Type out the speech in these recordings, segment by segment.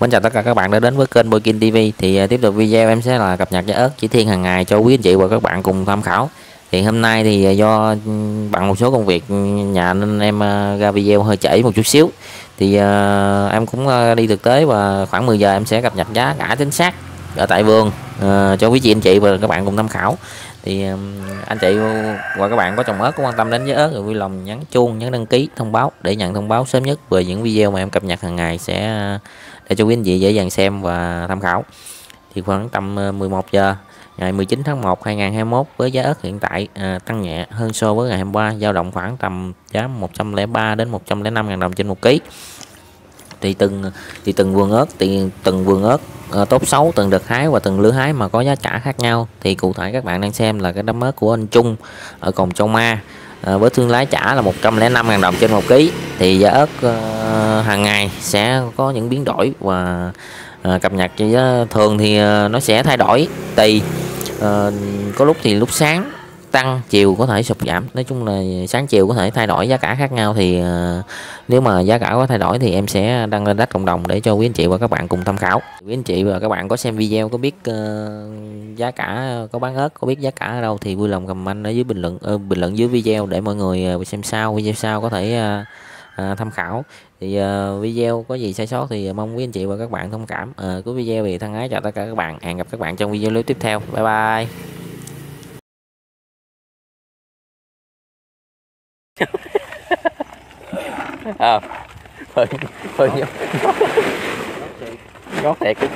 Mến chào tất cả các bạn đã đến với kênh BOY KING TV. Thì tiếp tục video em sẽ là cập nhật giá ớt chỉ thiên hàng ngày cho quý anh chị và các bạn cùng tham khảo. Thì hôm nay thì do bận một số công việc nhà nên em ra video hơi trễ một chút xíu. Thì em cũng đi thực tế và khoảng 10 giờ em sẽ cập nhật giá cả chính xác ở tại vườn cho quý chị anh chị và các bạn cùng tham khảo. Thì anh chị và các bạn có trồng ớt, có quan tâm đến giá ớt rồi vui lòng nhấn chuông, nhấn đăng ký thông báo để nhận thông báo sớm nhất về những video mà em cập nhật hàng ngày sẽ để cho quý anh chị dễ dàng xem và tham khảo. Thì khoảng tầm 11 giờ ngày 19 tháng 1 2021 với giá ớt hiện tại tăng nhẹ hơn so với ngày hôm qua, dao động khoảng tầm giá 103 đến 105.000 đồng trên 1 kg. Thì từng vườn ớt tốt xấu, từng đợt hái và từng lứa hái mà có giá trả khác nhau. Thì cụ thể các bạn đang xem là cái đám ớt của anh Trung ở Cồn Châu Ma với thương lái trả là 105.000 đồng trên 1 kg. Thì giá ớt hàng ngày sẽ có những biến đổi và cập nhật thường thì nó sẽ thay đổi tùy, có lúc thì lúc sáng tăng, chiều có thể sụt giảm. Nói chung là sáng chiều có thể thay đổi giá cả khác nhau. Thì nếu mà giá cả có thay đổi thì em sẽ đăng lên đất cộng đồng để cho quý anh chị và các bạn cùng tham khảo. Quý anh chị và các bạn có xem video có biết giá cả, có bán ớt có biết giá cả ở đâu thì vui lòng comment ở dưới bình luận dưới video để mọi người xem sau, video sau có thể tham khảo. Thì video có gì sai sót thì mong quý anh chị và các bạn thông cảm. Cuối video thì thân ái chào tất cả các bạn, hẹn gặp các bạn trong video clip tiếp theo. Bye bye. Nhót thiệt cái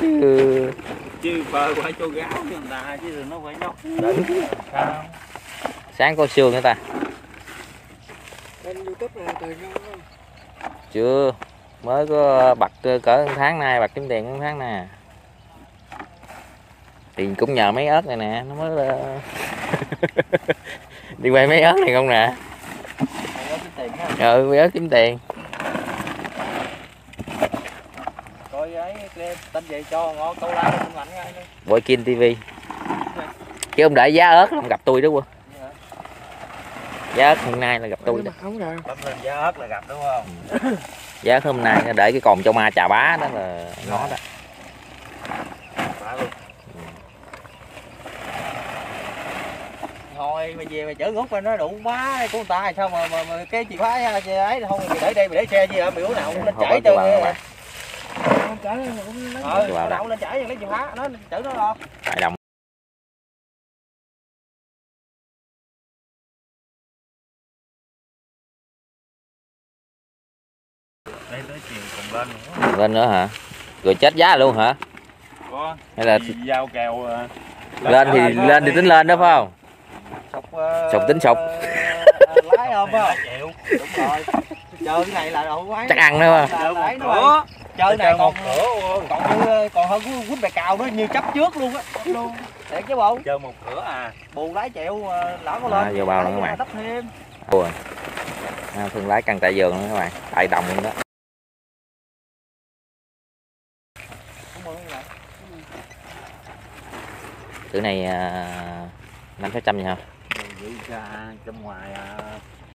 chứ bơ phải cho gáo cho người ta chứ nó phải nhót. Sáng có sương nữa ta. Lên YouTube này từ không? Chưa, mới có bật cỡ tháng nay, bật kiếm tiền tháng nè. Tiền cũng nhờ mấy ớt này nè, nó mới đi quay mấy ớt này không nè. Mấy ớt kiếm tiền. Coi cái tên vậy cho ngon câu like cũng lạnh ngay. BOY KING TV. Chứ ông để giá ớt không gặp tôi đúng không? Giá ớt hôm nay là gặp tôi. Không rồi. Giá ớt là gặp đúng không? Giá ớt hôm nay để cái Cồn Châu Ma Trà Bá đó là nó đó. Thôi mày về mày chở rút lên nó đủ quá của người ta sao mà cái chìa khóa ấy không mày để đây mày để xe gì hả mày uống nào cũng lên chảy từ không chở đậu lên chảy lấy chìa khóa nó chở nó lo đại đồng. Đây tới chiều còn lên nữa. Lên nữa hả? Rồi chết giá luôn hả? Có. Hay là giao kèo lên thì tính lên đó phải không? Sọc tính sọc lái không á chịu đúng rồi chơi cái này là đồ quái chắc ăn nữa mà chơi này còn hơn quýnh bè cào nó như chấp trước luôn á luôn để chứ bộ chơi một cửa à bù lái chịu lão có lên vô bao nữa các bạn đắp thêm rồi thương lái căng tại vườn nữa các bạn tại đồng luôn đó tự này 5-600 gì hả? Giữ ra trong ngoài